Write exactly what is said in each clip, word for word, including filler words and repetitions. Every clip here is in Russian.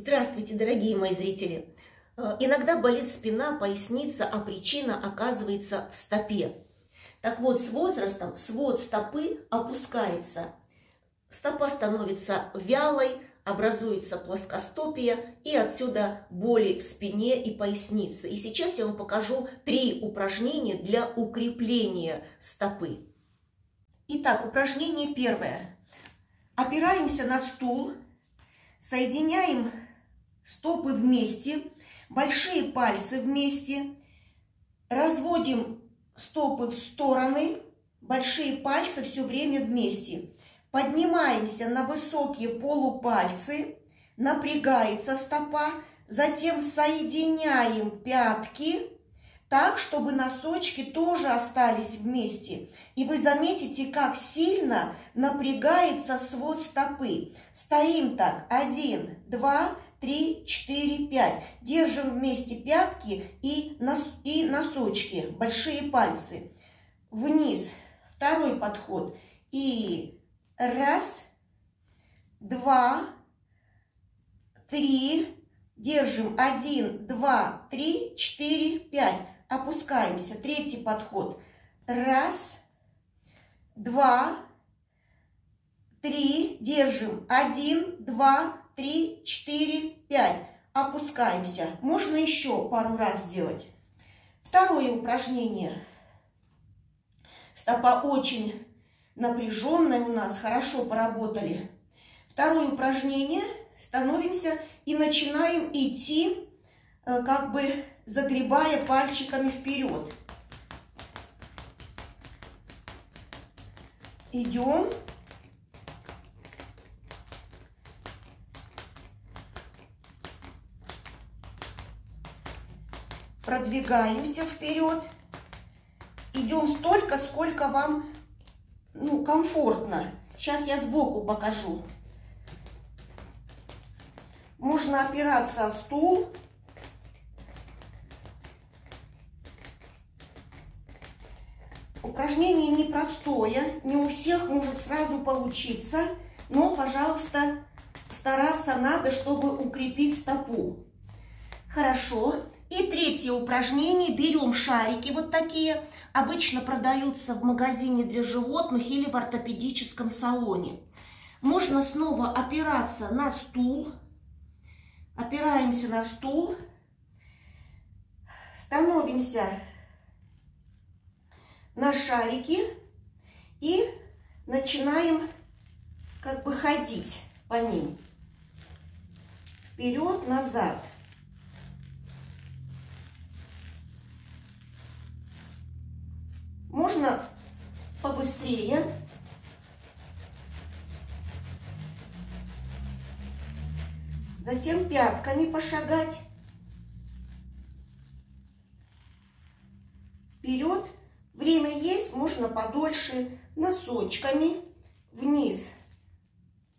Здравствуйте, дорогие мои зрители! Иногда болит спина, поясница, а причина оказывается в стопе. Так вот, с возрастом свод стопы опускается. Стопа становится вялой, образуется плоскостопие, и отсюда боли в спине и пояснице. И сейчас я вам покажу три упражнения для укрепления стопы. Итак, упражнение первое. Опираемся на стул, соединяем стопы вместе, большие пальцы вместе, разводим стопы в стороны, большие пальцы все время вместе. Поднимаемся на высокие полупальцы, напрягается стопа, затем соединяем пятки так, чтобы носочки тоже остались вместе. И вы заметите, как сильно напрягается свод стопы. Стоим так, один, два, три, четыре, пять. Держим вместе пятки и, нос, и носочки, большие пальцы. Вниз, второй подход. И раз, два, три. Держим один, два, три, четыре, пять. Опускаемся. Третий подход. Раз, два, три. Держим. Один, два, три, четыре, пять. Опускаемся. Можно еще пару раз сделать. Второе упражнение. Стопа очень напряженная у нас. Хорошо поработали. Второе упражнение. Становимся и начинаем идти, как бы загребая пальчиками вперед. Идем. Продвигаемся вперед. Идем столько, сколько вам, ну, комфортно. Сейчас я сбоку покажу. Можно опираться о стул. Упражнение непростое, не у всех может сразу получиться, но, пожалуйста, стараться надо, чтобы укрепить стопу. Хорошо. И третье упражнение. Берем шарики вот такие. Обычно продаются в магазине для животных или в ортопедическом салоне. Можно снова опираться на стул. Опираемся на стул, становимся на шарики и начинаем как бы ходить по ним. Вперед, назад. Можно побыстрее. Затем пятками пошагать. Вперед. Время есть, можно подольше. Носочками. Вниз.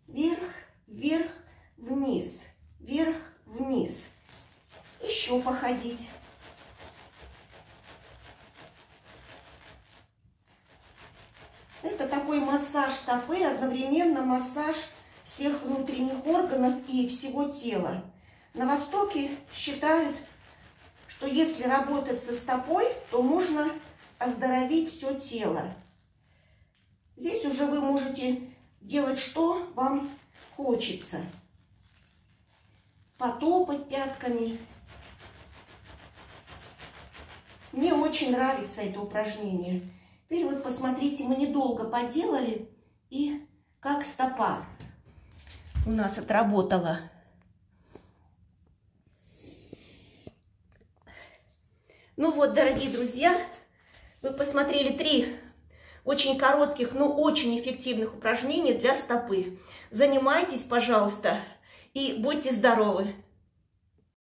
Вверх, вверх, вниз. Вверх, вниз. Еще походить. Это такой массаж стопы, одновременно массаж всех внутренних органов и всего тела. На Востоке считают, что если работать со стопой, то можно оздоровить все тело. Здесь уже вы можете делать, что вам хочется. Потопать пятками. Мне очень нравится это упражнение. Теперь вот посмотрите, мы недолго поделали, и как стопа у нас отработала. Ну вот, дорогие друзья, вы посмотрели три очень коротких, но очень эффективных упражнения для стопы. Занимайтесь, пожалуйста, и будьте здоровы!